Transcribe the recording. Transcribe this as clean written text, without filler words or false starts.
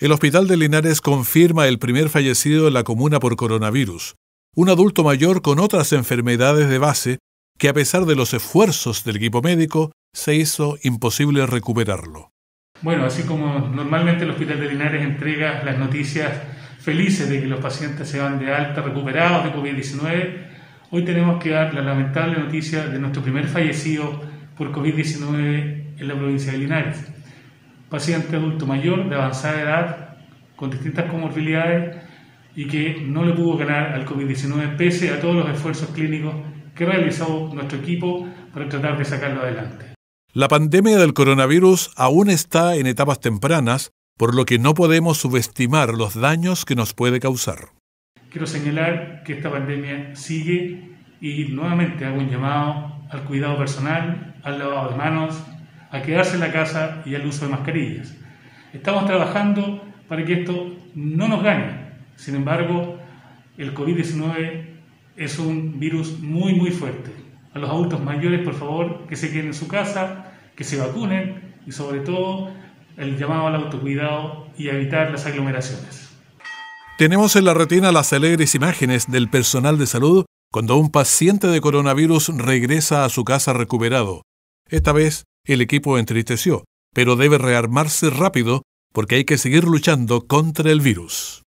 El Hospital de Linares confirma el primer fallecido en la comuna por coronavirus, un adulto mayor con otras enfermedades de base que a pesar de los esfuerzos del equipo médico se hizo imposible recuperarlo. Bueno, así como normalmente el Hospital de Linares entrega las noticias felices de que los pacientes se van de alta recuperados de COVID-19, hoy tenemos que dar la lamentable noticia de nuestro primer fallecido por COVID-19 en la provincia de Linares. Paciente adulto mayor de avanzada edad, con distintas comorbilidades y que no le pudo ganar al COVID-19 pese a todos los esfuerzos clínicos que realizó nuestro equipo para tratar de sacarlo adelante. La pandemia del coronavirus aún está en etapas tempranas, por lo que no podemos subestimar los daños que nos puede causar. Quiero señalar que esta pandemia sigue y nuevamente hago un llamado al cuidado personal, al lavado de manos, a quedarse en la casa y al uso de mascarillas. Estamos trabajando para que esto no nos gane. Sin embargo, el COVID-19 es un virus muy fuerte. A los adultos mayores, por favor, que se queden en su casa, que se vacunen y sobre todo el llamado al autocuidado y a evitar las aglomeraciones. Tenemos en la retina las alegres imágenes del personal de salud cuando un paciente de coronavirus regresa a su casa recuperado. Esta vez el equipo entristeció, pero debe rearmarse rápido porque hay que seguir luchando contra el virus.